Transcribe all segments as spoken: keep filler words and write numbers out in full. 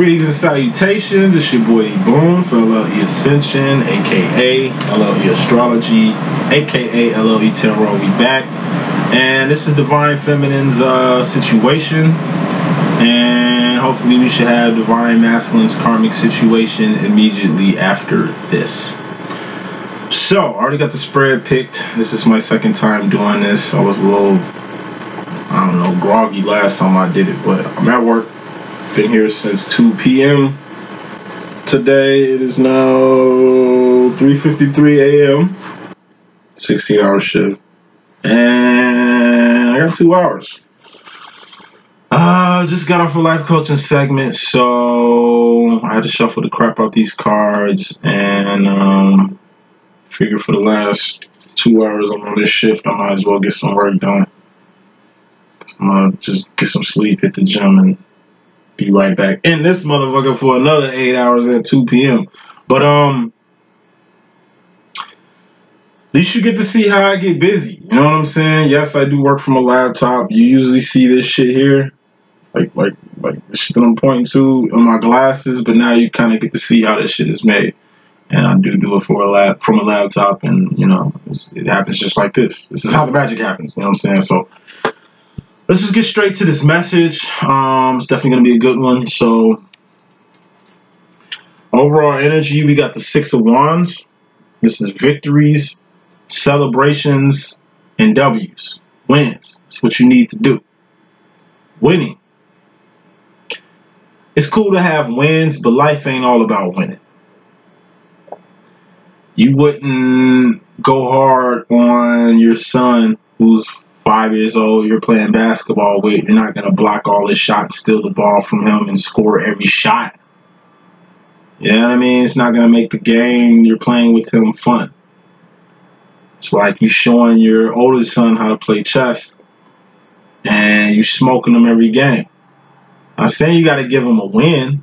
Greetings and salutations, it's your boy D. Boom for L L E Ascension, aka L L E Astrology, aka L L E Terror. We back, and this is Divine Feminine's uh, situation, and hopefully we should have Divine Masculine's karmic situation immediately after this. So, I already got the spread picked. This is my second time doing this. I was a little, I don't know, groggy last time I did it, but I'm at work. Been here since two P M Today it is now three fifty-three A M sixteen hour shift, and I got two hours. Uh, just got off a life coaching segment, so I had to shuffle the crap out these cards, and um, figure for the last two hours I'm on this shift, I might as well get some work done. Cause I'm gonna just get some sleep, hit the gym, and be right back in this motherfucker for another eight hours at two P M But um, at least you get to see how I get busy. You know what I'm saying? Yes, I do work from a laptop. You usually see this shit here, like like like the shit that I'm pointing to on my glasses. But now you kind of get to see how this shit is made. And I do do it for a lab from a laptop, and you know it's, it happens just like this. This is how the magic happens. You know what I'm saying? So. Let's just get straight to this message. Um, it's definitely going to be a good one. So, overall energy, we got the Six of Wands. This is victories, celebrations, and W's. Wins. It's what you need to do. Winning. It's cool to have wins, but life ain't all about winning. You wouldn't go hard on your son who's five years old, you're playing basketball with, you're not going to block all his shots, steal the ball from him, and score every shot. You know what I mean? It's not going to make the game you're playing with him fun. It's like you showing your oldest son how to play chess, and you smoking him every game. I'm saying you got to give him a win,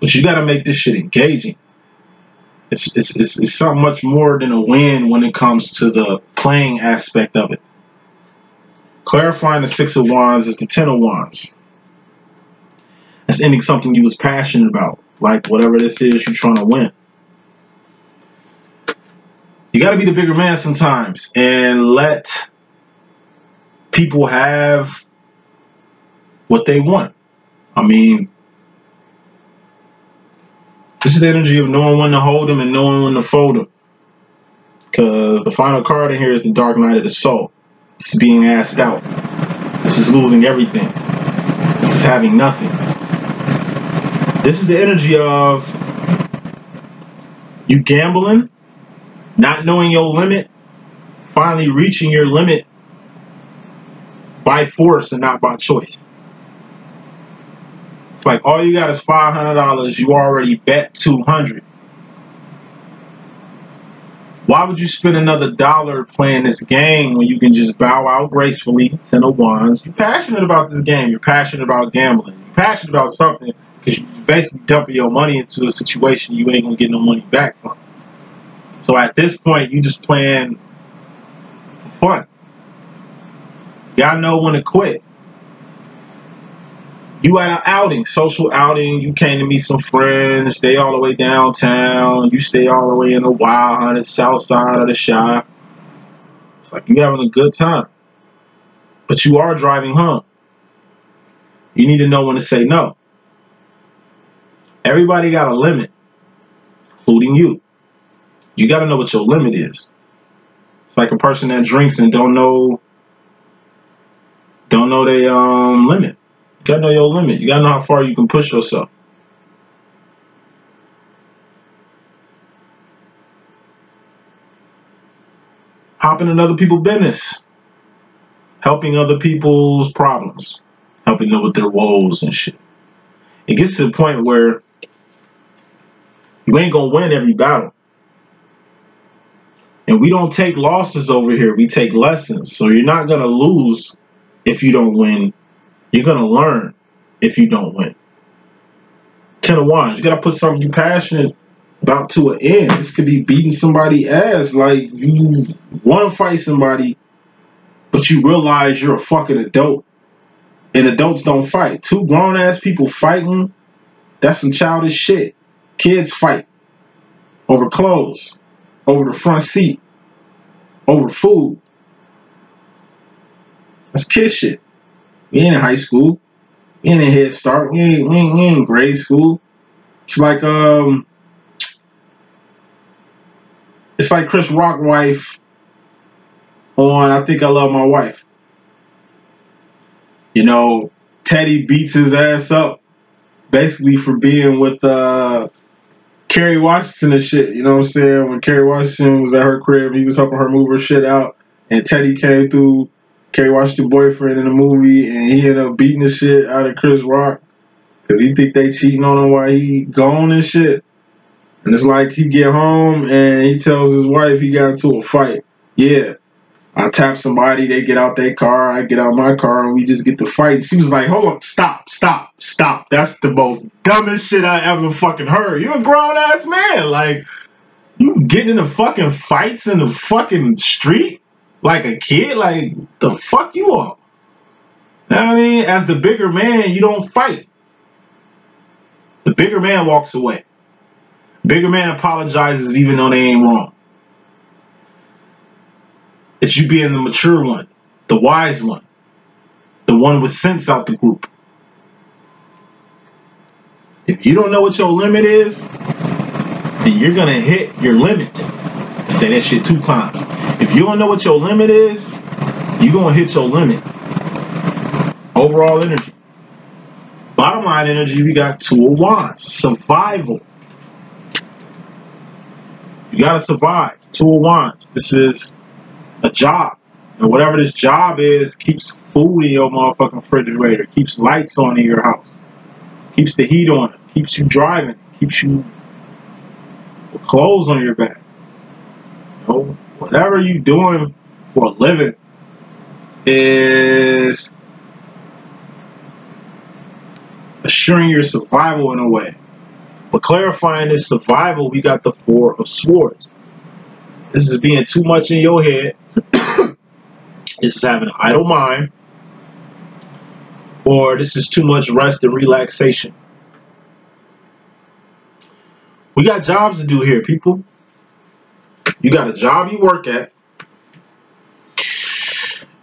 but you got to make this shit engaging. It's, it's, it's, it's so much more than a win when it comes to the playing aspect of it. Clarifying the Six of Wands is the Ten of Wands. That's ending something you was passionate about. Like whatever this is, you're trying to win. You got to be the bigger man sometimes and let people have what they want. I mean, this is the energy of knowing when to hold them and knowing when to fold them. Because the final card in here is the Dark Knight of the Soul. This is being asked out. This is losing everything. This is having nothing. This is the energy of you gambling, not knowing your limit, finally reaching your limit by force and not by choice. It's like all you got is five hundred dollars. You already bet two hundred dollars. Why would you spend another dollar playing this game when you can just bow out gracefully? Ten of Wands. You're passionate about this game. You're passionate about gambling. You're passionate about something because you're basically dumping your money into a situation you ain't going to get no money back from. So at this point, you're just playing for fun. Y'all know when to quit. You at an outing, social outing, you came to meet some friends, stay all the way downtown, you stay all the way in the wild hunted south side of the shop. It's like you're having a good time. But you are driving home. You need to know when to say no. Everybody got a limit, including you. You gotta know what your limit is. It's like a person that drinks and don't know don't know their um limit. You gotta know your limit. You gotta know how far you can push yourself. Hopping in other people's business. Helping other people's problems. Helping them with their woes and shit. It gets to the point where you ain't gonna win every battle. And we don't take losses over here. We take lessons. So you're not gonna lose if you don't win. You're going to learn if you don't win. Ten of Wands. You got to put something you're passionate about to an end. This could be beating somebody's ass. Like, you want to fight somebody, but you realize you're a fucking adult. And adults don't fight. Two grown-ass people fighting, That's some childish shit. Kids fight over clothes, over the front seat, over food. That's kid shit. We ain't in high school. We ain't in Head Start. We ain't, we ain't, we ain't in grade school. It's like, um, it's like Chris Rock wife on I Think I Love My Wife. You know, Teddy beats his ass up basically for being with uh, Kerry Washington and shit. You know what I'm saying? When Kerry Washington was at her crib, he was helping her move her shit out. And Teddy came through, Kerry Washington's boyfriend in the movie, and he ended up beating the shit out of Chris Rock because he think they cheating on him while he gone and shit. And it's like he get home and he tells his wife he got into a fight. Yeah. I tap somebody, they get out their car, I get out my car, and we just get to fight. And she was like, hold on, stop, stop, stop. That's the most dumbest shit I ever fucking heard. You're a grown-ass man. Like, you getting into fucking fights in the fucking street like a kid? Like, the fuck you are? You know what I mean? As the bigger man, you don't fight. The bigger man walks away. Bigger man apologizes even though they ain't wrong. It's you being the mature one, the wise one, the one with sense out the group. If you don't know what your limit is, then you're going to hit your limit. Say that shit two times. If you don't know what your limit is, you're going to hit your limit. Overall energy. Bottom line energy, we got two of wands. Survival. You got to survive. Two of wands. This is a job, and whatever this job is keeps food in your motherfucking refrigerator, keeps lights on in your house, keeps the heat on it, keeps you driving, keeps you with clothes on your back. You know, whatever you doing for a living is assuring your survival in a way. But clarifying this survival, we got the Four of Swords. This is being too much in your head. This is having an idle mind, or this is too much rest and relaxation. We got jobs to do here, people. You got a job you work at.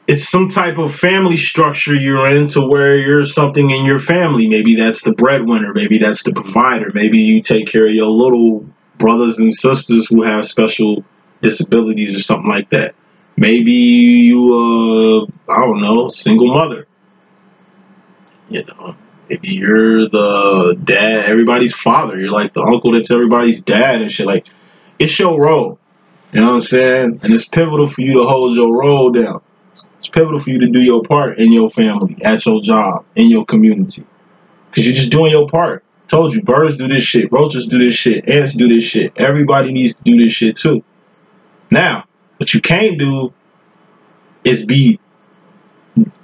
It's some type of family structure you're in to where you're something in your family. Maybe that's the breadwinner. Maybe that's the provider. Maybe you take care of your little brothers and sisters who have special disabilities or something like that. Maybe you, uh, I don't know, single mother. You know, maybe you're the dad, everybody's father. You're like the uncle that's everybody's dad and shit. Like, it's your role. You know what I'm saying? And it's pivotal for you to hold your role down. It's pivotal for you to do your part in your family, at your job, in your community. Because you're just doing your part. I told you, birds do this shit. Roaches do this shit. Ants do this shit. Everybody needs to do this shit too. Now, what you can't do is be,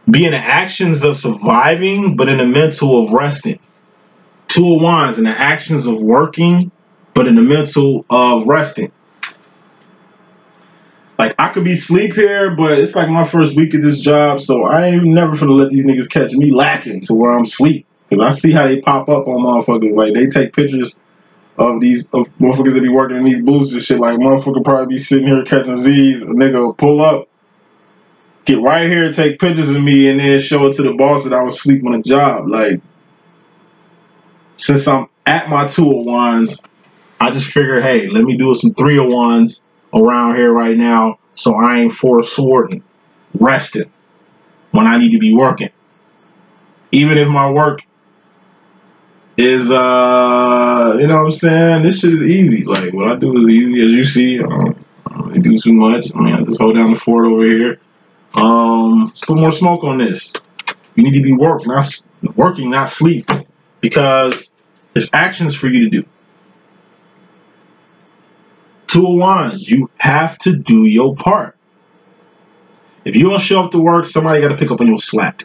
be in the actions of surviving, but in the mental of resting. Two of Wands, in the actions of working, but in the mental of resting. Like, I could be sleep here, but it's like my first week of this job, so I ain't never finna let these niggas catch me lacking to where I'm sleep. Because I see how they pop up on motherfuckers. Like, they take pictures of these of motherfuckers that be working in these booths and shit. Like, motherfucker probably be sitting here catching Z's. A nigga pull up, get right here, take pictures of me, and then show it to the boss that I was asleep on a job. Like, since I'm at my two of wands, I just figured, hey, let me do some three of wands around here right now so I ain't forsworn, resting when I need to be working. Even if my work is, uh, you know what I'm saying? This shit is easy. Like, what I do is easy. As you see, I don't, I don't really do too much. I mean, I just hold down the fort over here. Um, let's put more smoke on this. You need to be work, not, working, not sleep. Because there's actions for you to do. Two of Wands, you have to do your part. If you don't show up to work, somebody got to pick up on your slack.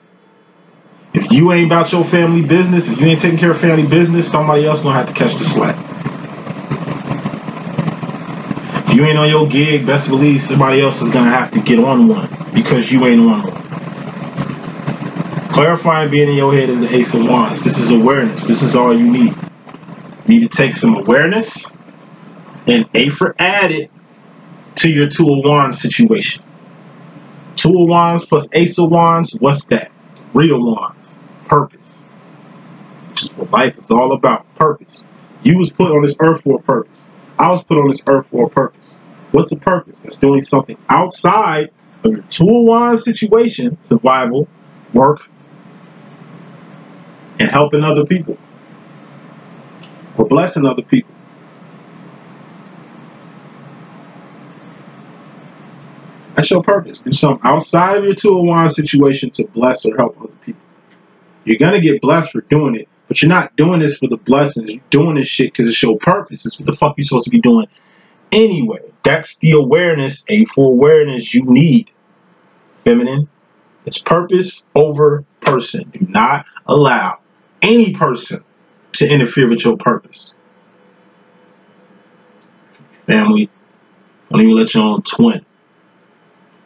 If you ain't about your family business, if you ain't taking care of family business, somebody else gonna have to catch the slack. If you ain't on your gig, best believe somebody else is gonna have to get on one because you ain't on one. Clarifying being in your head is the Ace of Wands. This is awareness. This is all you need. You need to take some awareness and A for added to your Two of Wands situation. Two of Wands plus Ace of Wands, what's that? Real Wands, purpose. This is what life is all about, purpose. You was put on this earth for a purpose. I was put on this earth for a purpose. What's a purpose? That's doing something outside of your Two of Wands situation, survival, work, and helping other people or blessing other people. That's your purpose. Do something outside of your Two of Wands situation to bless or help other people. You're going to get blessed for doing it, but you're not doing this for the blessings. You're doing this shit because it's your purpose. It's what the fuck you're supposed to be doing anyway. That's the awareness, a full awareness you need. Feminine, it's purpose over person. Do not allow any person to interfere with your purpose. Family, don't even let your own twin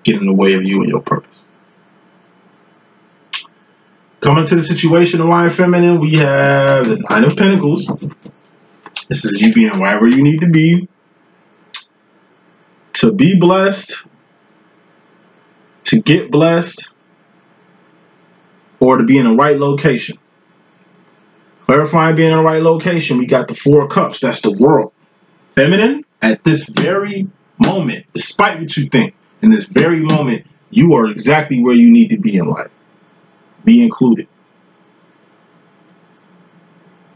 get in the way of you and your purpose. Coming to the situation of Divine Feminine, we have the Nine of Pentacles. This is you being right where you need to be, to be blessed, to get blessed, or to be in the right location. Clarifying being in the right location, we got the Four of Cups. That's the world. Feminine, at this very moment, despite what you think, in this very moment, you are exactly where you need to be in life. Be included.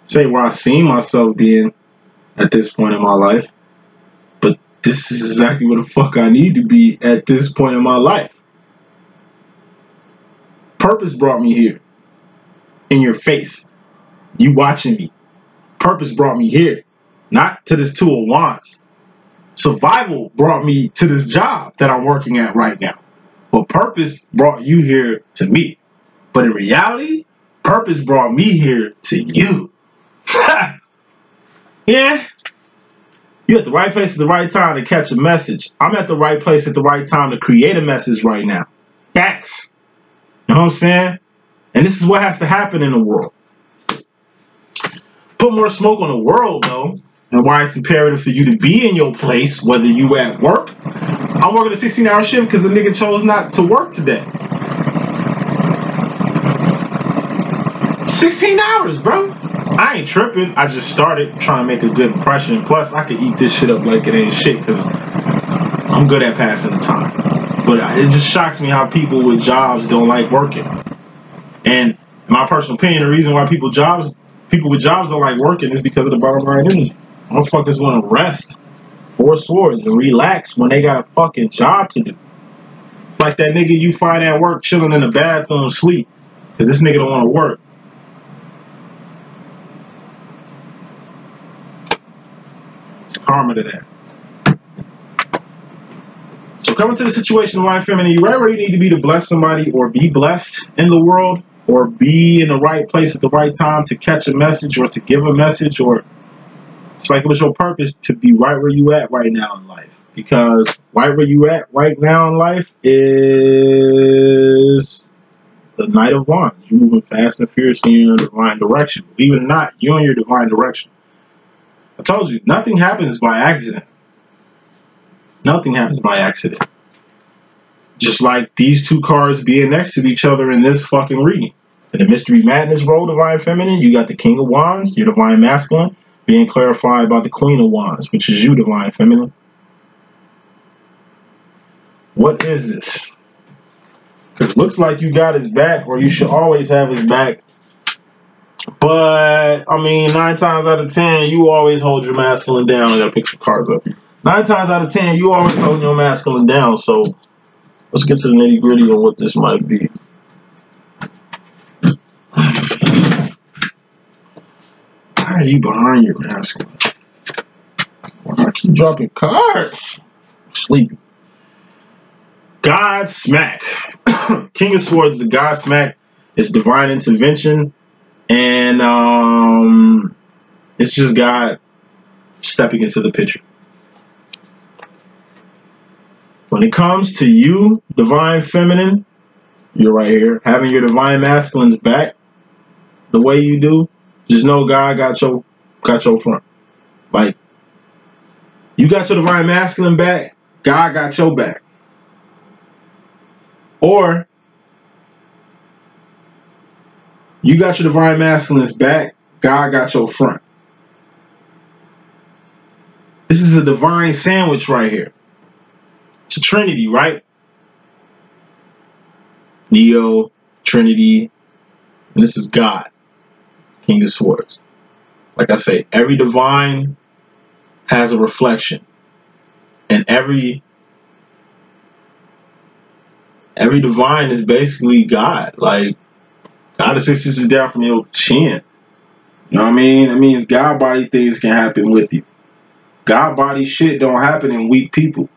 Say where I see myself being at this point in my life, but this is exactly where the fuck I need to be at this point in my life. Purpose brought me here. In your face. You watching me. Purpose brought me here. Not to this Two of Wands. Survival brought me to this job that I'm working at right now. But purpose brought you here to me. But in reality, purpose brought me here to you. Yeah. You're at the right place at the right time to catch a message. I'm at the right place at the right time to create a message right now. Facts. You know what I'm saying? And this is what has to happen in the world. Put more smoke on the world, though, and why it's imperative for you to be in your place, whether you at work. I'm working a sixteen hour shift because the nigga chose not to work today. sixteen hours, bro. I ain't tripping. I just started trying to make a good impression. Plus, I could eat this shit up like it ain't shit because I'm good at passing the time. But it just shocks me how people with jobs don't like working. And in my personal opinion, the reason why people jobs people with jobs don't like working is because of the bottom line energy. Motherfuckers want to rest four swords and relax when they got a fucking job to do. It's like that nigga you find at work chilling in the bathroom sleep because this nigga don't want to work. It's karma to that. So coming to the situation of Divine Feminine, you're right where you need to be to bless somebody or be blessed in the world or be in the right place at the right time to catch a message or to give a message, or it's like it was your purpose to be right where you at right now in life, because right where you at right now in life is the Knight of Wands. You're moving fast and furiously in your divine direction. Believe it or not, you're in your divine direction. I told you, nothing happens by accident. Nothing happens by accident. Just like these two cards being next to each other in this fucking reading. In the Mystery Madness role, Divine Feminine, you got the King of Wands, your Divine Masculine, being clarified by the Queen of Wands, which is you, Divine Feminine. What is this? Because it looks like you got his back, or you should always have his back. But, I mean, nine times out of ten, you always hold your masculine down. I gotta pick some cards up here. Nine times out of ten, you always hold your masculine down, so let's get to the nitty gritty on what this might be. Why are you behind your masculine? Why do I keep dropping cards? I'm sleepy. Godsmack. King of Swords, the Godsmack, is divine intervention, and um, it's just God stepping into the picture. When it comes to you, Divine Feminine, you're right here. Having your Divine Masculines back the way you do, just know God got your got your front. Like, you got your divine masculine back, God got your back. Or you got your divine masculine's back, God got your front. This is a divine sandwich right here. It's a trinity, right? Neo, Trinity, and this is God, King of Swords. Like I say, every divine has a reflection, and every every divine is basically God. Like, God is six inches down from your chin. You know what I mean? That means God body things can happen with you. God body shit don't happen in weak people.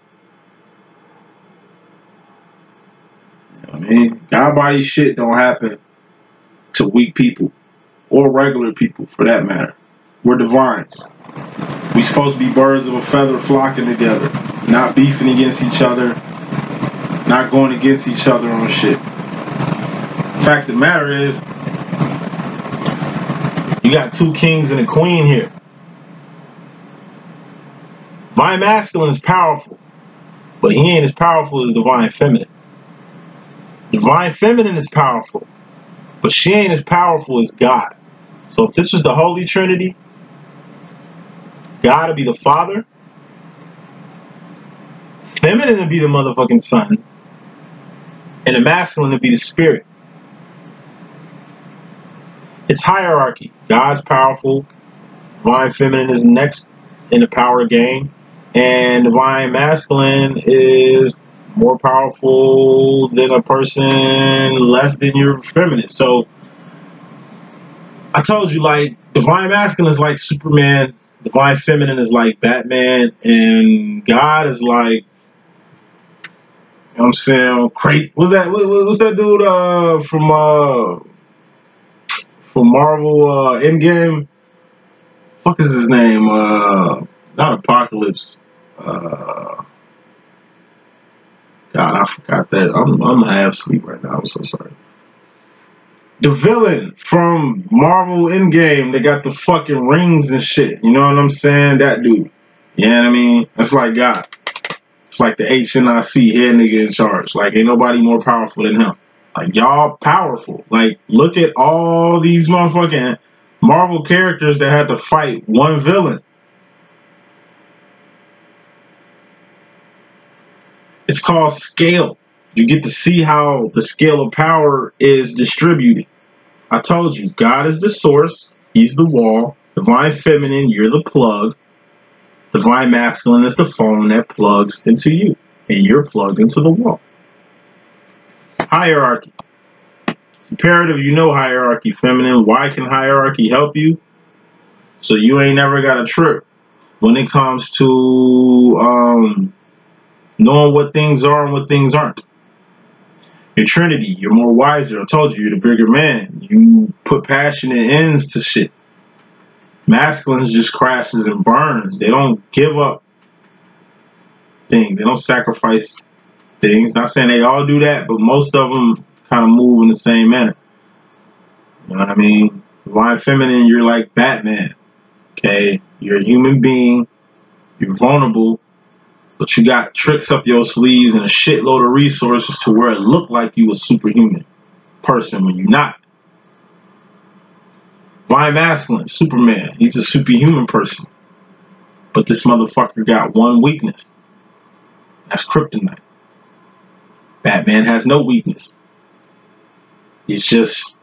I mean, God body shit don't happen to weak people or regular people, for that matter. We're divines. We're supposed to be birds of a feather flocking together, not beefing against each other, not going against each other on shit. Fact of the matter is, you got two kings and a queen here. Divine masculine is powerful, but he ain't as powerful as divine feminine. Divine feminine is powerful, but she ain't as powerful as God. So if this was the Holy Trinity, God would be the Father, feminine would be the motherfucking Son, and the masculine would be the Spirit. It's hierarchy. God's powerful, divine feminine is next in the power game, and divine masculine is more powerful than a person less than your feminine. So I told you, like, divine masculine is like Superman, divine feminine is like Batman, and God is like, you know what I'm saying, great. What's that? What, what's that dude uh, from uh, from Marvel uh, Endgame? Fuck is his name? Uh, not Apocalypse. Uh, God, I forgot that. I'm, I'm half asleep right now. I'm so sorry. The villain from Marvel Endgame, they got the fucking rings and shit. You know what I'm saying? That dude. You know what I mean? That's like God. It's like the H N I C, head nigga in charge. Like, ain't nobody more powerful than him. Like, y'all powerful. Like, look at all these motherfucking Marvel characters that had to fight one villain. It's called scale. You get to see how the scale of power is distributed. I told you, God is the source. He's the wall. Divine feminine, you're the plug. Divine masculine is the phone that plugs into you, and you're plugged into the wall. Hierarchy. It's imperative you know hierarchy, feminine. Why can hierarchy help you? So you ain't never got a trip when it comes to um. knowing what things are and what things aren't. Your Trinity, you're more wiser. I told you, you're the bigger man. You put passionate ends to shit. Masculines just crashes and burns. They don't give up things. They don't sacrifice things. Not saying they all do that, but most of them kind of move in the same manner. You know what I mean? Divine feminine, you're like Batman. Okay? You're a human being. You're vulnerable. But you got tricks up your sleeves and a shitload of resources to where it looked like you a superhuman person when you're not. Divine masculine, Superman, he's a superhuman person. But this motherfucker got one weakness. That's kryptonite. Batman has no weakness. He's just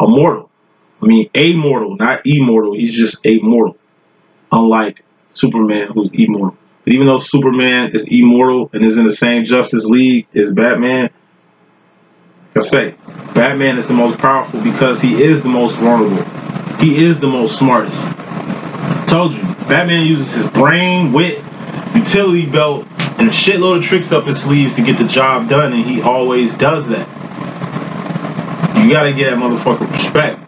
a mortal. I mean, a mortal, not immortal. He's just a mortal. Unlike Superman, who's immortal. But even though Superman is immortal and is in the same Justice League as Batman, like I say, Batman is the most powerful because he is the most vulnerable. He is the most smartest. I told you, Batman uses his brain, wit, utility belt, and a shitload of tricks up his sleeves to get the job done, and he always does that. You gotta get that motherfucker respect.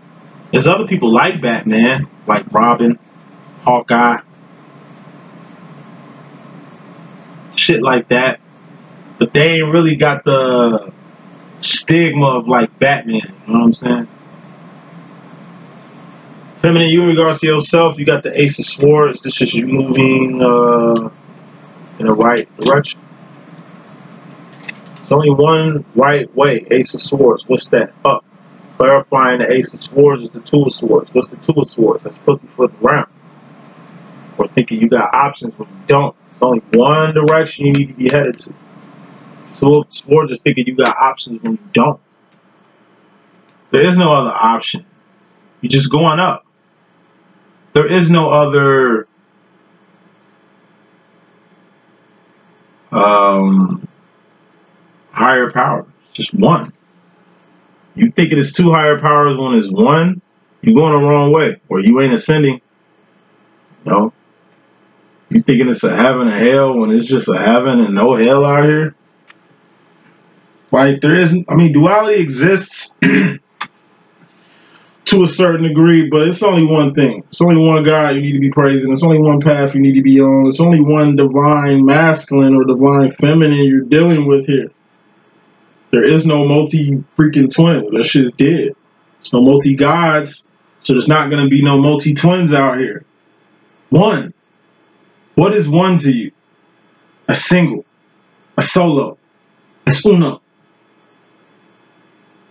There's other people like Batman, like Robin, Hawkeye, shit like that, but they ain't really got the stigma of like Batman. You know what I'm saying? Feminine, you in regards to yourself, you got the Ace of Swords. This is you moving uh, in the right direction. There's only one right way, Ace of Swords. What's that? Up. Clarifying the Ace of Swords is the Two of Swords. What's the Two of Swords? That's pussyfooting around. Or thinking you got options, but you don't. There's only one direction you need to be headed to. Two of Swords is thinking you got options when you don't. There is no other option. You're just going up. There is no other um, higher power. It's just one. You think it is two higher powers when it's one, you're going the wrong way, or you ain't ascending. You know? You thinking it's a heaven and hell when it's just a heaven and no hell out here? Like, there isn't, I mean, duality exists to a certain degree, but it's only one thing. It's only one God you need to be praising. It's only one path you need to be on. It's only one divine masculine or divine feminine you're dealing with here. There is no multi-freaking twins. That shit's dead. There's no multi-gods, so there's not going to be no multi-twins out here. One. What is one to you? A single. A solo. It's uno.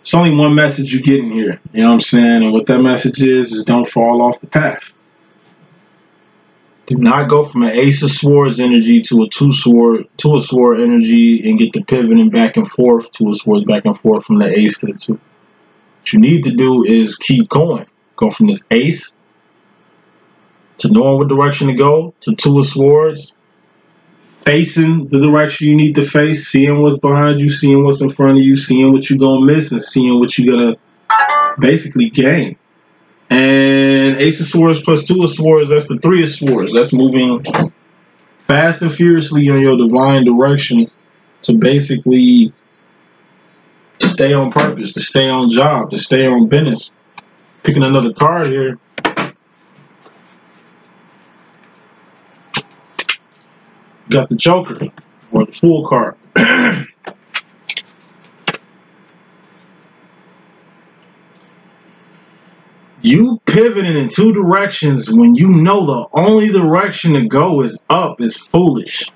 It's only one message you get in here. You know what I'm saying? And what that message is, is don't fall off the path. Do not go from an Ace of Swords energy to a two sword, two of sword energy and get the pivoting back and forth, two of swords back and forth from the ace to the two. What you need to do is keep going. Go from this ace to knowing what direction to go to two of swords. Facing the direction you need to face, seeing what's behind you, seeing what's in front of you, seeing what you're going to miss, and seeing what you're going to basically gain. And Ace of Swords plus Two of Swords, that's the Three of Swords. That's moving fast and furiously in your divine direction to basically stay on purpose, to stay on job, to stay on business. Picking another card here. You got the Joker, or the Fool card. You pivoting in two directions when you know the only direction to go is up is foolish.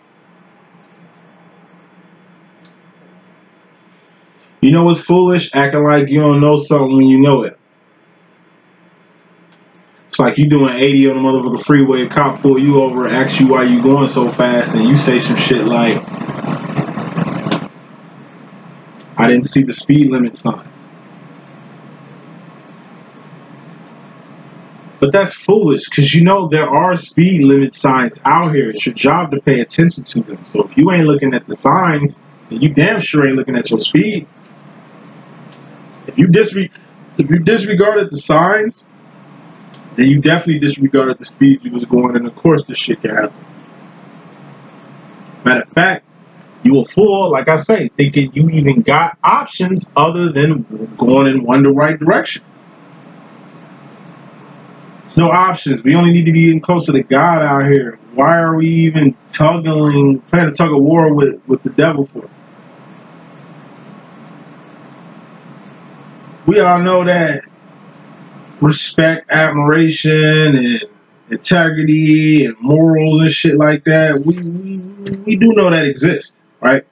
You know what's foolish? Acting like you don't know something when you know it. It's like you doing eighty on the motherfucking freeway, cop pull you over, asks you why you going so fast, and you say some shit like, I didn't see the speed limit sign. But that's foolish, because you know there are speed limit signs out here. It's your job to pay attention to them. So if you ain't looking at the signs, then you damn sure ain't looking at your speed. If you disre- if you disregarded the signs, then you definitely disregarded the speed you was going, and of course this shit can happen. Matter of fact, you a fool, like I say, thinking you even got options other than going in one the right direction. There's no options. We only need to be getting closer to God out here. Why are we even tugging, playing a tug of war with, with the devil for? We all know that respect, admiration, and integrity, and morals, and shit like that, we, we, we do know that exists, right?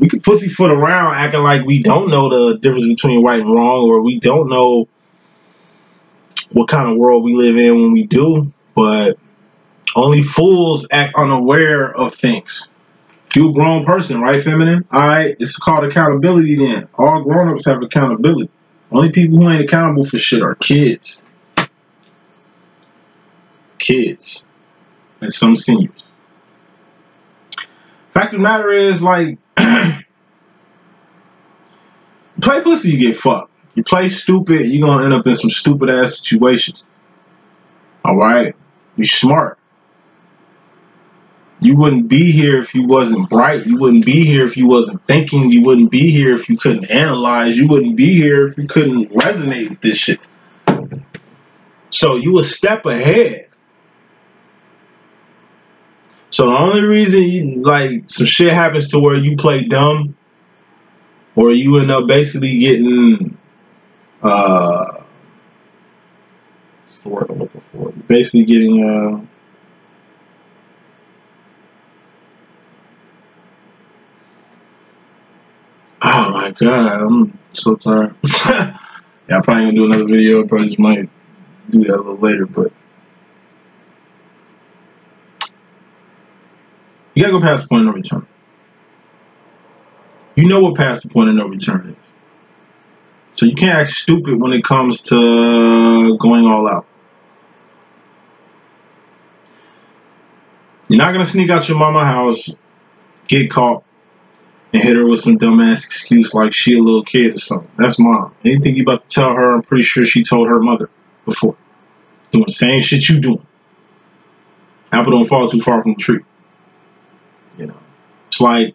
We can pussyfoot around acting like we don't know the difference between right and wrong, or we don't know what kind of world we live in when we do, but only fools act unaware of things. You're a grown person, right, feminine? All right, it's called accountability then. All grown-ups have accountability. Only people who ain't accountable for shit are kids. Kids. And some seniors. Fact of the matter is, like, you play pussy, you get fucked. You play stupid, you're going to end up in some stupid-ass situations. All right? You're smart. You wouldn't be here if you wasn't bright. You wouldn't be here if you wasn't thinking. You wouldn't be here if you couldn't analyze. You wouldn't be here if you couldn't resonate with this shit. So you a step ahead. So the only reason you, like, some shit happens to where you play dumb or you end up basically getting uh, the word I'm looking for. Basically getting uh, oh my god, I'm so tired. Yeah, I'm probably gonna do another video, probably just might do that a little later, but you gotta go past the point of no return. You know what past the point of no return is. So you can't act stupid when it comes to going all out. You're not going to sneak out your mama's house, get caught, and hit her with some dumbass excuse like she a little kid or something. That's mom. Anything you about to tell her, I'm pretty sure she told her mother before. Doing the same shit you doing. Apple don't fall too far from the tree. You know, it's like,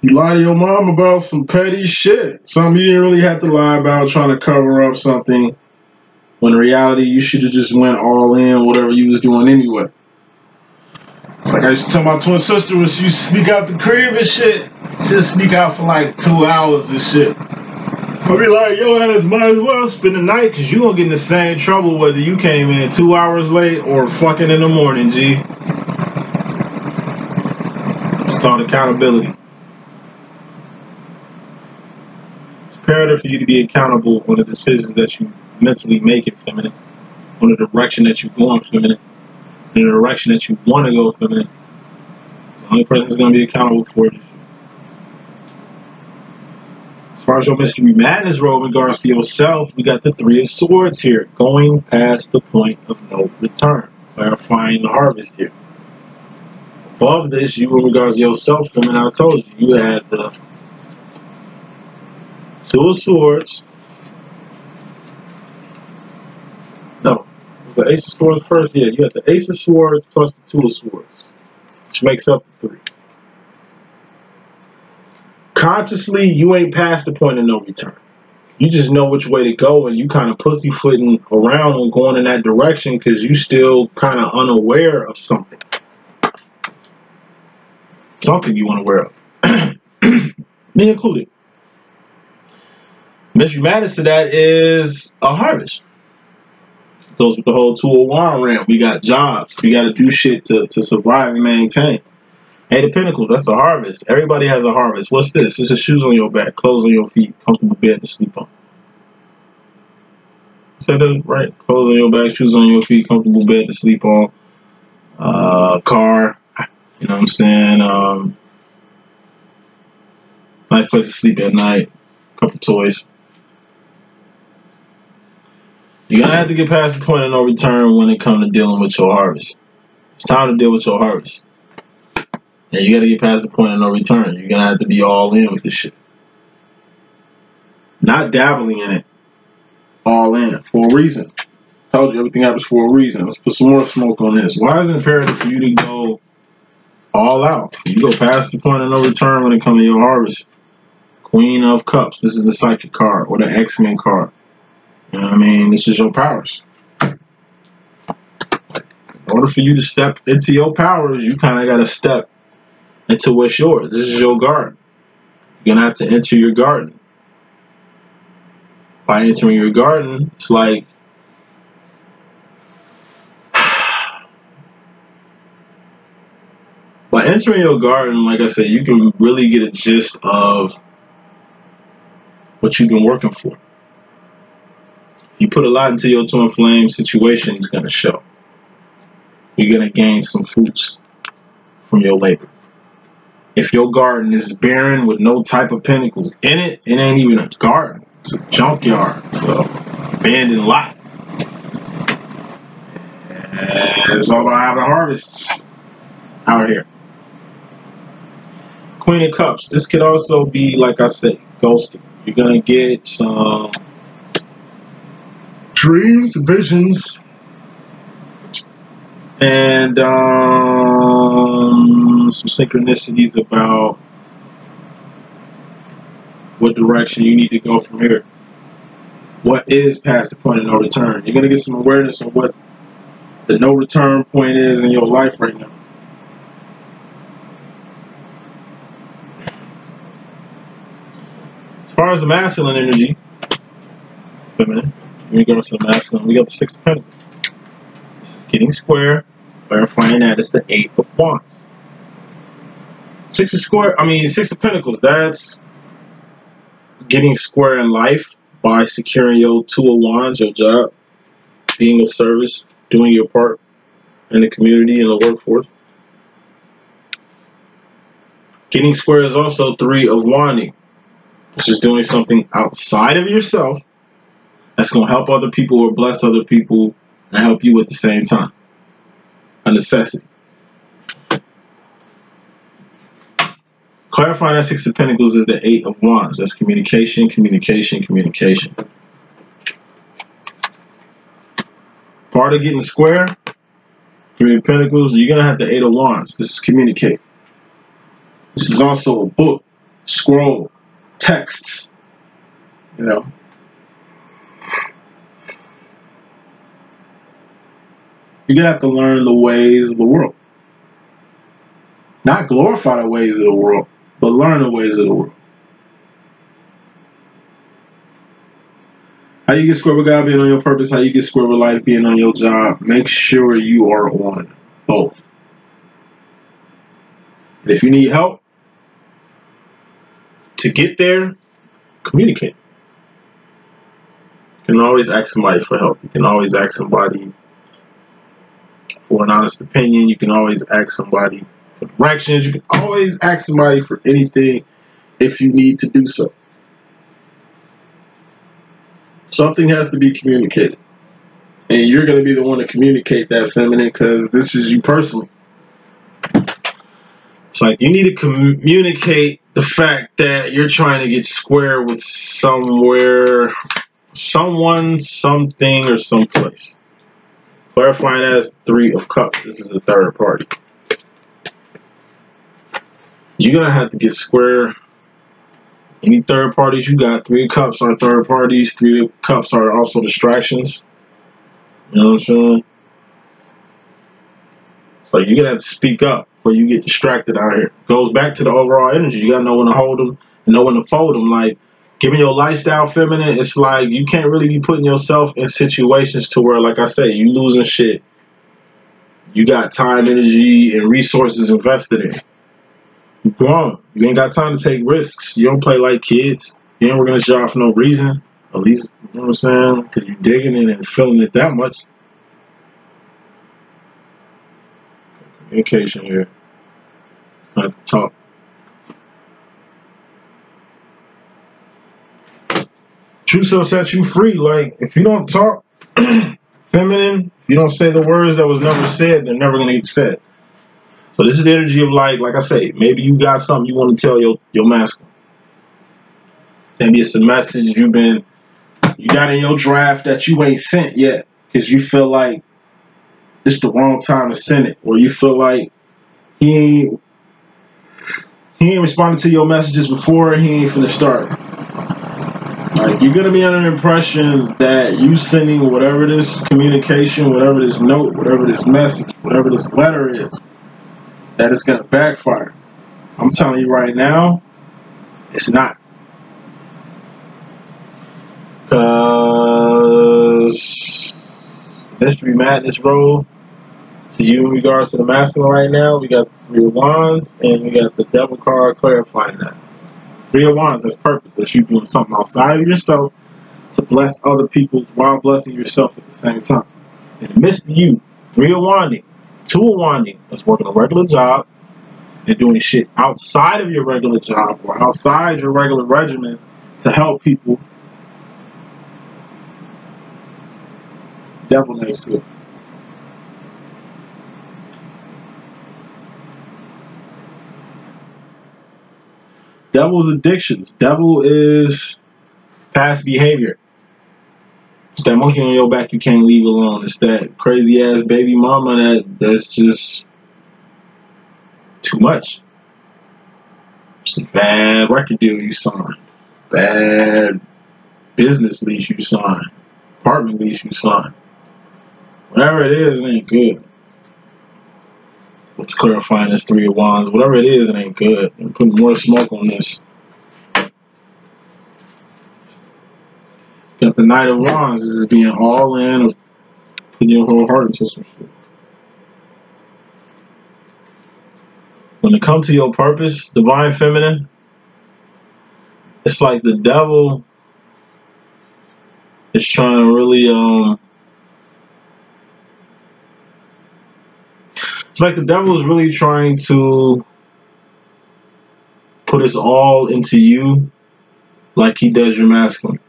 you lie to your mom about some petty shit. Something you didn't really have to lie about, trying to cover up something. When in reality, you should have just went all in, whatever you was doing anyway. It's like I used to tell my twin sister when she sneak out the crib and shit. She'd sneak out for like two hours and shit. I'd be like, yo ass might as well spend the night, because you gonna get in the same trouble whether you came in two hours late or fucking in the morning, G. It's called accountability. Imperative for you to be accountable on the decisions that you mentally make in feminine, on the direction that you go in feminine, in the direction that you want to go feminine. The only person that's going to be accountable for it is you. As far as your mystery madness role in regards to yourself, we got the Three of Swords here, going past the point of no return, clarifying the harvest here. Above this, you in regards to yourself, feminine, I told you, you had the Two of Swords. No, it was the Ace of Swords first. Yeah, you had the Ace of Swords plus the Two of Swords, which makes up the three. Consciously, you ain't past the point of no return. You just know which way to go, and you kind of pussyfooting around and going in that direction because you still kind of unaware of something. Something you unaware of. Me included. Mystery madness to that is a harvest. Goes with the whole two oh one ramp. We got jobs. We got to do shit to, to survive and maintain. Hey, the Pentacles, that's a harvest. Everybody has a harvest. What's this? It's just shoes on your back, clothes on your feet, comfortable bed to sleep on. Said that right? Clothes on your back, shoes on your feet, comfortable bed to sleep on. Uh, car. You know what I'm saying? Um, nice place to sleep at night. Couple toys. You're going to have to get past the point of no return when it comes to dealing with your harvest. It's time to deal with your harvest. And you got to get past the point of no return. You're going to have to be all in with this shit. Not dabbling in it. All in. For a reason. I told you everything happens for a reason. Let's put some more smoke on this. Why is it imperative for you to go all out? You go past the point of no return when it comes to your harvest. Queen of Cups. This is the psychic card or the X-Men card. You know what I mean? This is your powers. In order for you to step into your powers, you kind of got to step into what's yours. This is your garden. You're going to have to enter your garden. By entering your garden, it's like by entering your garden, like I said, you can really get a gist of what you've been working for. If you put a lot into your twin flame situation, it's going to show. You're going to gain some fruits from your labor. If your garden is barren with no type of pentacles in it, it ain't even a garden. It's a junkyard. It's an abandoned lot. And it's all about having harvests out here. Queen of Cups. This could also be, like I said, ghosting. You're going to get some dreams, visions, and um, some synchronicities about what direction you need to go from here. What is past the point of no return? You're going to get some awareness of what the no return point is in your life right now. As far as the masculine energy, feminine, Let me go to the masculine. We got the Six of Pentacles. This is getting square. Clarifying that it's the Eight of Wands. Six of square. I mean, Six of Pentacles. That's getting square in life by securing your Two of Wands, your job, being of service, doing your part in the community and the workforce. Getting square is also Three of Wanding, which is doing something outside of yourself that's going to help other people or bless other people and help you at the same time. A necessity. Clarifying that Six of Pentacles is the Eight of Wands. That's communication, communication, communication. Part of getting square, Three of Pentacles, you're going to have the Eight of Wands. This is communicate. This is also a book, scroll, texts, you know. You're going to have to learn the ways of the world. Not glorify the ways of the world, but learn the ways of the world. How you get square with God, being on your purpose. How you get square with life, being on your job. Make sure you are on both. And if you need help to get there, communicate. You can always ask somebody for help. You can always ask somebody for an honest opinion. You can always ask somebody for directions. You can always ask somebody for anything if you need to do so. Something has to be communicated. And you're going to be the one to communicate that, feminine, because this is you personally. It's like you need to communicate the fact that you're trying to get square with somewhere, someone, something, or someplace. Clarifying that as Three of Cups. This is the third party. You're going to have to get square. Any third parties you got, Three of Cups are third parties. Three of Cups are also distractions. You know what I'm saying? So you're going to have to speak up or you get distracted out here. Goes back to the overall energy. You got to know when to hold them and know when to fold them. Like, given your lifestyle, feminine, it's like you can't really be putting yourself in situations to where, like I say, you losing shit. You got time, energy, and resources invested in. You grown. You ain't got time to take risks. You don't play like kids. You ain't working this job for no reason. At least, you know what I'm saying? Because you're digging in and feeling it that much. Communication here. Not to talk. True self set you free. Like, if you don't talk feminine, if you don't say the words that was never said, they're never going to get said. So this is the energy of, like, like I say, maybe you got something you want to tell your, your masculine. Maybe it's a message you've been, you got in your draft that you ain't sent yet because you feel like it's the wrong time to send it, or you feel like he ain't, he ain't responded to your messages before, he ain't finna start. Like, you're going to be under the impression that you sending whatever this communication, whatever this note, whatever this message, whatever this letter is, that it's going to backfire. I'm telling you right now, it's not. Because Mystery Madness roll to you in regards to the masculine right now, we got Three of Wands and we got the Devil card clarifying that. Three of Wands, that's purpose. That's you doing something outside of yourself to bless other people while blessing yourself at the same time. In the midst of you, Three of Wanding, Two of Wanding, that's working a regular job and doing shit outside of your regular job or outside your regular regimen to help people. Devil next to it. Devil's addictions. Devil is past behavior. It's that monkey on your back you can't leave alone. It's that crazy ass baby mama that, that's just too much. It's a bad record deal you signed. Bad business lease you signed. Apartment lease you signed. Whatever it is, it ain't good. Let's clarify this Three of Wands. Whatever it is, it ain't good. And put more smoke on this. You got the Knight of Wands. This is being all in or putting your whole heart into some shit. When it comes to your purpose, Divine Feminine, it's like the devil is trying to really, um, it's like the devil is really trying to put us all into you like he does your masculine.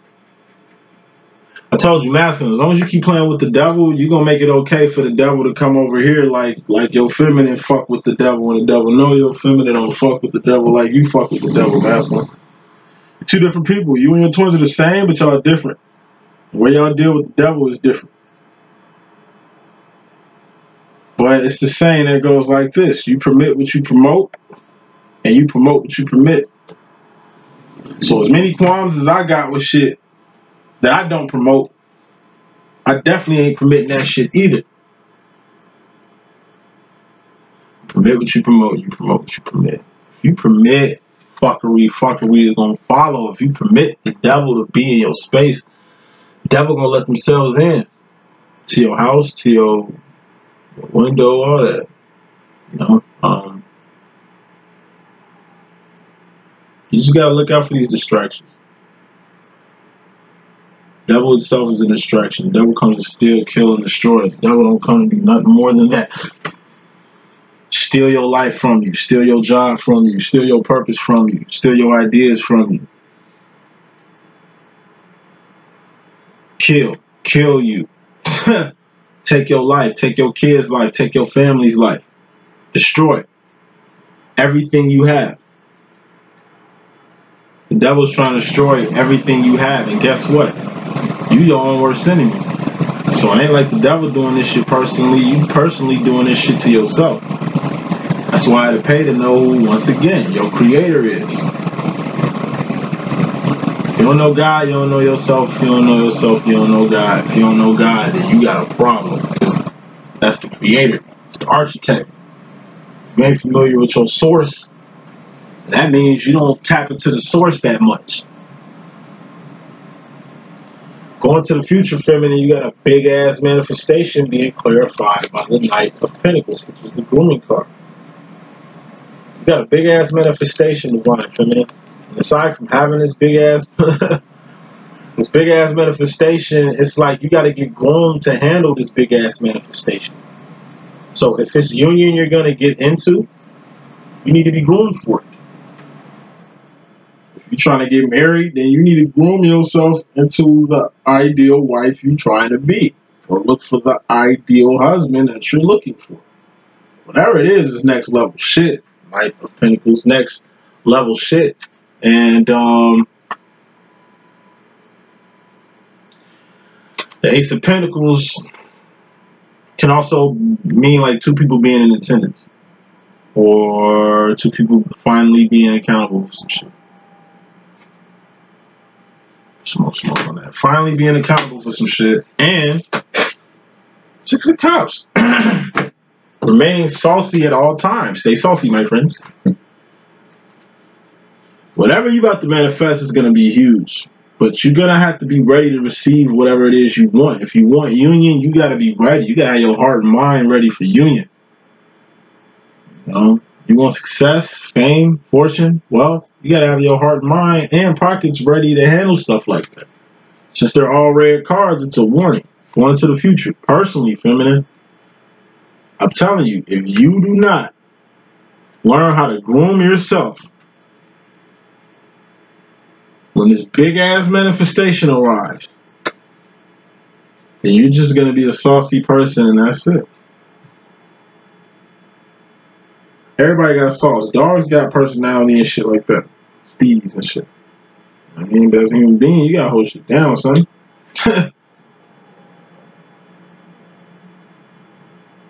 I told you, masculine, as long as you keep playing with the devil, you're going to make it okay for the devil to come over here like like your feminine fuck with the devil and the devil. No, your feminine don't fuck with the devil like you fuck with the devil, masculine. You're two different people. You and your twins are the same, but y'all are different. The way y'all deal with the devil is different. But it's the saying that goes like this. You permit what you promote, and you promote what you permit. So as many qualms as I got with shit that I don't promote, I definitely ain't permitting that shit either. Permit what you promote, you promote what you permit. If you permit fuckery, fuckery is going to follow. If you permit the devil to be in your space, the devil going to let themselves in. To your house, to your window, all that. You know? Um, you just got to look out for these distractions. Devil itself is a distraction. Devil comes to steal, kill, and destroy. Devil don't come to do nothing more than that. Steal your life from you. Steal your job from you. Steal your purpose from you. Steal your ideas from you. Kill. Kill you. Take your life. Take your kids' life. Take your family's life. Destroy everything you have. The devil's trying to destroy everything you have. And guess what? You your own worst enemy. So it ain't like the devil doing this shit personally. You personally doing this shit to yourself. That's why it pay to know who, once again, your creator is. You don't know God, you don't know yourself. You don't know yourself, you don't know God. If you don't know God, then you got a problem. That's the creator. It's the architect. You ain't familiar with your source. That means you don't tap into the source that much. Going to the future feminine, you got a big-ass manifestation being clarified by the Knight of Pentacles, which is the grooming card. You got a big-ass manifestation, Divine Feminine. And aside from having this big-ass this big-ass manifestation, it's like you got to get groomed to handle this big-ass manifestation. So if it's union you're going to get into, you need to be groomed for it. You're trying to get married, then you need to groom yourself into the ideal wife you're trying to be, or look for the ideal husband that you're looking for. Whatever it is, is next level shit. Knight of Pentacles, next level shit. And um, the Ace of Pentacles can also mean like two people being in attendance, or two people finally being accountable for some shit. Smoke, smoke on that. Finally being accountable for some shit. And Six of Cups. Remaining saucy at all times. Stay saucy, my friends. Whatever you about to manifest is going to be huge. But you're going to have to be ready to receive whatever it is you want. If you want union, you got to be ready. You got to have your heart and mind ready for union. You know? You want success, fame, fortune, wealth? You got to have your heart, mind, and pockets ready to handle stuff like that. Since they're all red cards, it's a warning. Going to the future. Personally, feminine, I'm telling you, if you do not learn how to groom yourself, when this big-ass manifestation arrives, then you're just going to be a saucy person, and that's it. Everybody got sauce. Dogs got personality and shit like that. Stevies and shit. I mean, as a human being, you gotta hold shit down, son.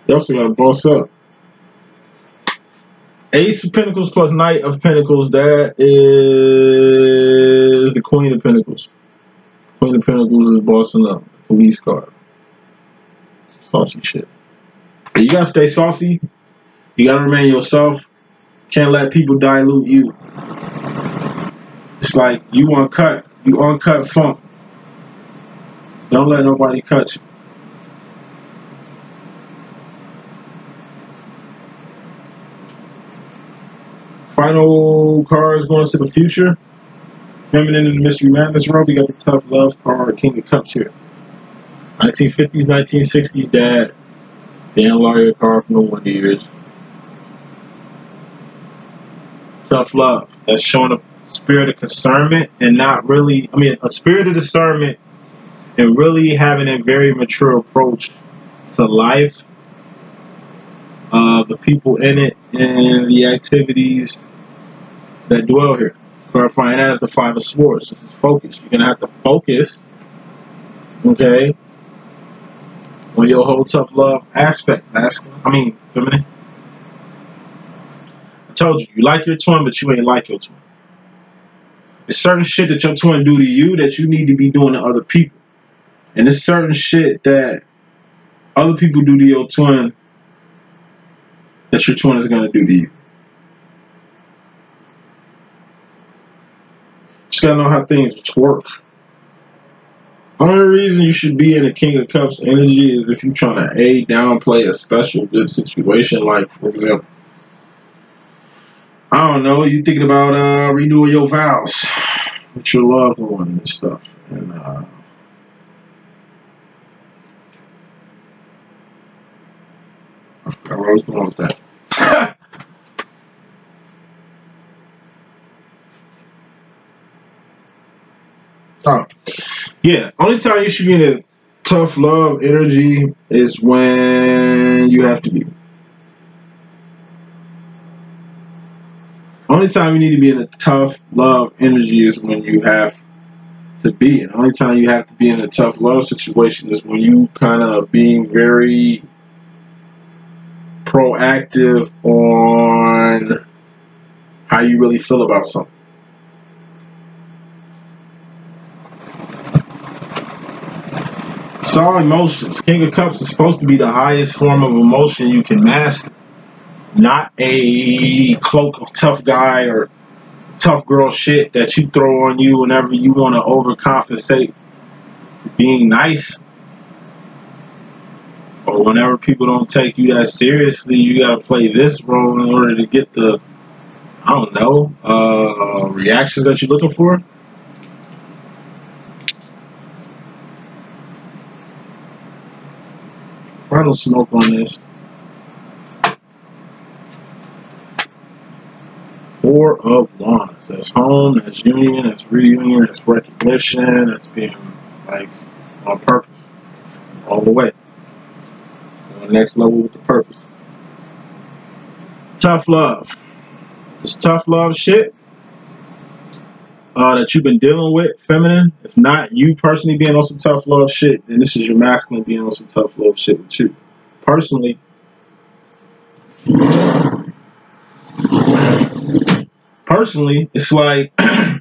You also gotta boss up. Ace of Pentacles plus Knight of Pentacles. That is the Queen of Pentacles. Queen of Pentacles is bossing up. Police card. Saucy shit. You gotta stay saucy. You gotta remain yourself. Can't let people dilute you. It's like you uncut, you uncut funk. Don't let nobody cut you. Final cards going to the future. Feminine in the Mystery Madness row. We got the Tough Love card, King of Cups here. nineteen fifties, nineteen sixties, Dad. Dan Laurier card from the Wonder Years. Tough love. That's showing a spirit of concernment and not really, I mean, a spirit of discernment and really having a very mature approach to life, uh, the people in it, and the activities that dwell here. Clarifying as the Five of Swords. This is focus. You're going to have to focus, okay, on your whole tough love aspect, masculine, I mean, feminine. Told you, you like your twin, but you ain't like your twin. There's certain shit that your twin do to you that you need to be doing to other people. And there's certain shit that other people do to your twin that your twin is going to do to you. Just got to know how things work. Only reason you should be in the King of Cups energy is if you're trying to A, downplay a special good situation, like, for example, I don't know, you thinking about uh, renewing your vows with your loved one and stuff. And uh, I forgot where I was going with that. Oh. Yeah, only time you should be in a tough love energy is when you have to be. Only time you need to be in a tough love energy is when you have to be. And the only time you have to be in a tough love situation is when you kind of being very proactive on how you really feel about something. It's all emotions. King of Cups is supposed to be the highest form of emotion you can master. Not a cloak of tough guy or tough girl shit that you throw on you whenever you want to overcompensate for being nice. Or whenever people don't take you that seriously, you got to play this role in order to get the, I don't know, uh, reactions that you're looking for. I don't smoke on this. Four of Wands. That's home, that's union, that's reunion, that's recognition, that's being, like, on purpose. All the way. On the next level with the purpose. Tough love. This tough love shit uh, that you've been dealing with, feminine. If not, you personally being on some tough love shit, then this is your masculine being on some tough love shit with you. Personally. Personally, it's like you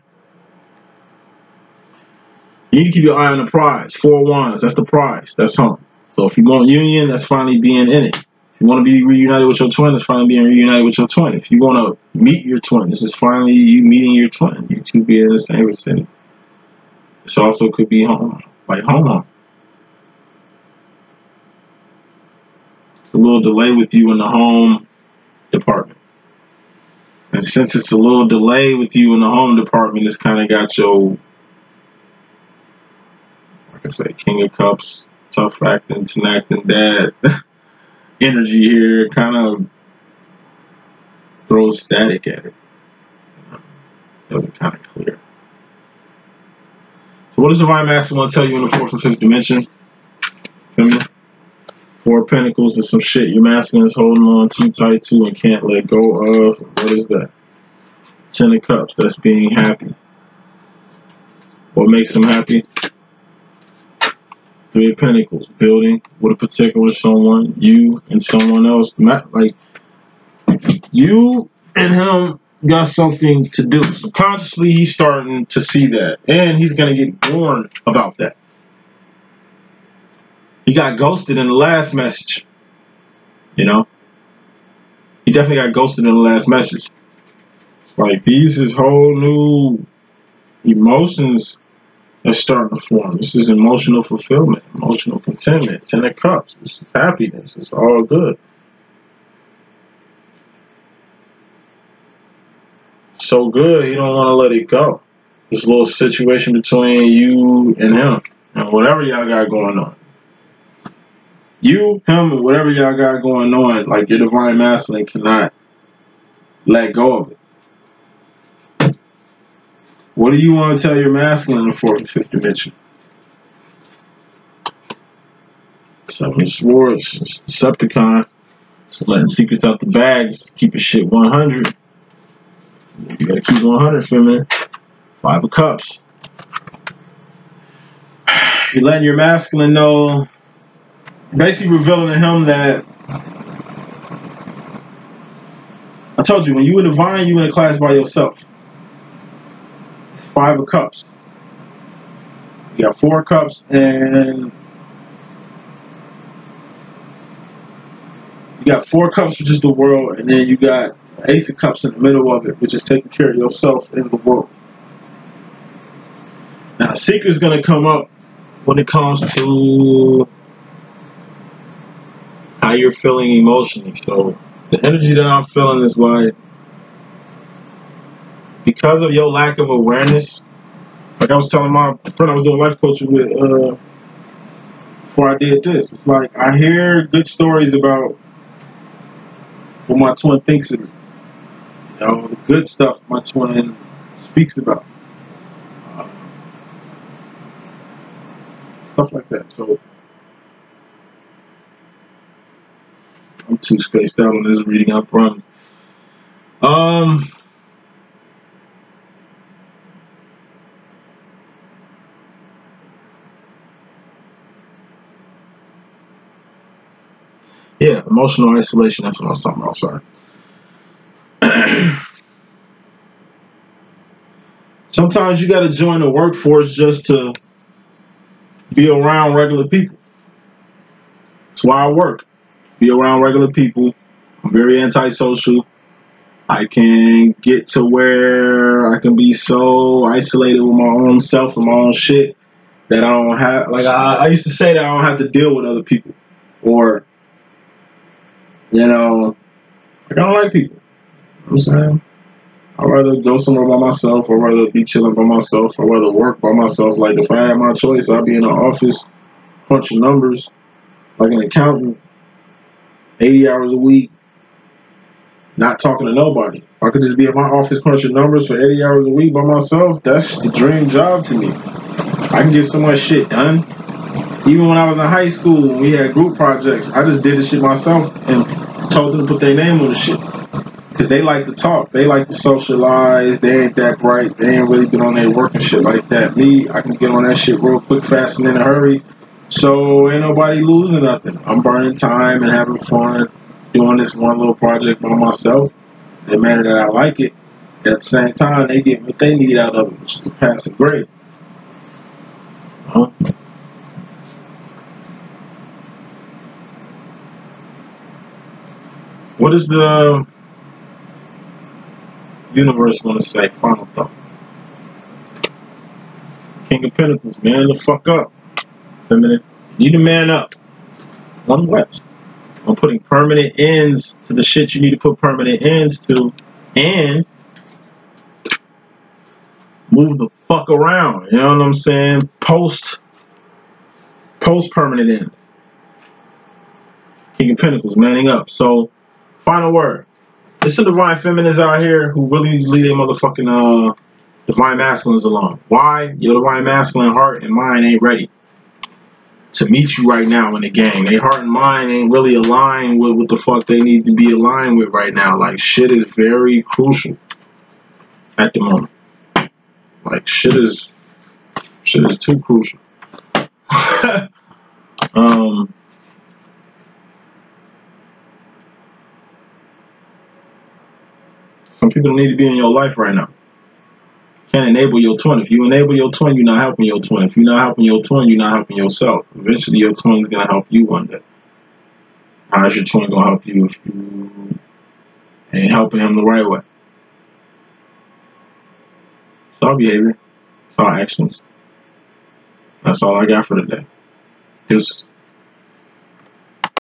need to keep your eye on the prize. Four Wands, that's the prize. That's home. So if you want union, that's finally being in it. If you want to be reunited with your twin, that's finally being reunited with your twin. If you want to meet your twin, this is finally you meeting your twin. You two being in the same vicinity. This also could be home, like home home. It's a little delay with you in the home department. And since it's a little delay with you in the home department, it's kind of got your, like I said, King of Cups, tough acting, ten acting, dad energy here kind of throws static at it. Doesn't kind of clear. So what does Divine Masculine want to tell you in the fourth and fifth dimension? Feminine. Four Pentacles is some shit your masculine is holding on too tight to and can't let go of. What is that? Ten of Cups. That's being happy. What makes them happy? Three of Pentacles. Building with a particular someone. You and someone else. Like, you and him got something to do. Subconsciously, he's starting to see that. And he's going to get warned about that. He got ghosted in the last message, you know? He definitely got ghosted in the last message. Like, these is whole new emotions It's starting to form. This is emotional fulfillment, emotional contentment, Ten of Cups. This is happiness. It's all good. So good, you don't want to let it go. This little situation between you and him, and whatever y'all got going on. You, him, and whatever y'all got going on, like your divine masculine cannot let go of it. What do you want to tell your masculine in the fourth and fifth dimension? Seven Swords, Decepticon, just letting secrets out the bags, keeping shit one hundred. You gotta keep one hundred, feminine. Five of Cups. You're letting your masculine know, basically revealing to him that I told you, when you were divine, you were in a class by yourself. It's Five of Cups. You got Four of Cups and you got Four Cups, which is the world, and then you got Ace of Cups in the middle of it, which is taking care of yourself in the world. Now, a secret's going to come up when it comes to how you're feeling emotionally. So, the energy that I'm feeling is like, because of your lack of awareness, like I was telling my friend I was doing life coaching with uh, before I did this, it's like I hear good stories about what my twin thinks of me. You know, the good stuff my twin speaks about. Uh, stuff like that. So I'm too spaced out on this reading, I promise. Um Yeah, emotional isolation, that's what I was talking about, sorry. Sometimes you gotta join the workforce just to be around regular people. That's why I work. Be around regular people. I'm very antisocial. I can get to where I can be so isolated with my own self and my own shit that I don't have, like I, I used to say that I don't have to deal with other people. Or, you know, like I don't like people. You know what I'm saying? I'd rather go somewhere by myself, or rather be chilling by myself, or rather work by myself. Like if I had my choice, I'd be in the office crunching numbers like an accountant. eighty hours a week, not talking to nobody. I could just be in my office crunching numbers for eighty hours a week by myself. That's the dream job to me. I can get so much shit done. Even when I was in high school, when we had group projects, I just did the shit myself and told them to put their name on the shit. Because they like to talk. They like to socialize. They ain't that bright. They ain't really been on their work and shit like that. Me, I can get on that shit real quick, fast, and in a hurry. So ain't nobody losing nothing. I'm burning time and having fun doing this one little project by myself. The manner that I like it. At the same time, they get what they need out of it, which is a passing grade. Huh? What is the universe going to say? Final thought. King of Pentacles, man, the fuck up. Feminine. You need to man up. On what? On putting permanent ends to the shit you need to put permanent ends to, and move the fuck around. You know what I'm saying? Post, post permanent end. King of Pentacles, manning up. So, final word. There's some divine feminines out here who really leave their motherfucking uh, divine masculines alone. Why? Your divine masculine heart and mind ain't ready to meet you right now in the game. Their heart and mind ain't really aligned with what the fuck they need to be aligned with right now. Like, shit is very crucial at the moment. Like, shit is shit is too crucial. um, some people don't need to be in your life right now. Can't enable your twin. If you enable your twin, you're not helping your twin. If you're not helping your twin, you're not helping yourself. Eventually, your twin's going to help you one day. How's your twin going to help you if you ain't helping him the right way? It's all behavior. It's all actions. That's all I got for today. Deuces.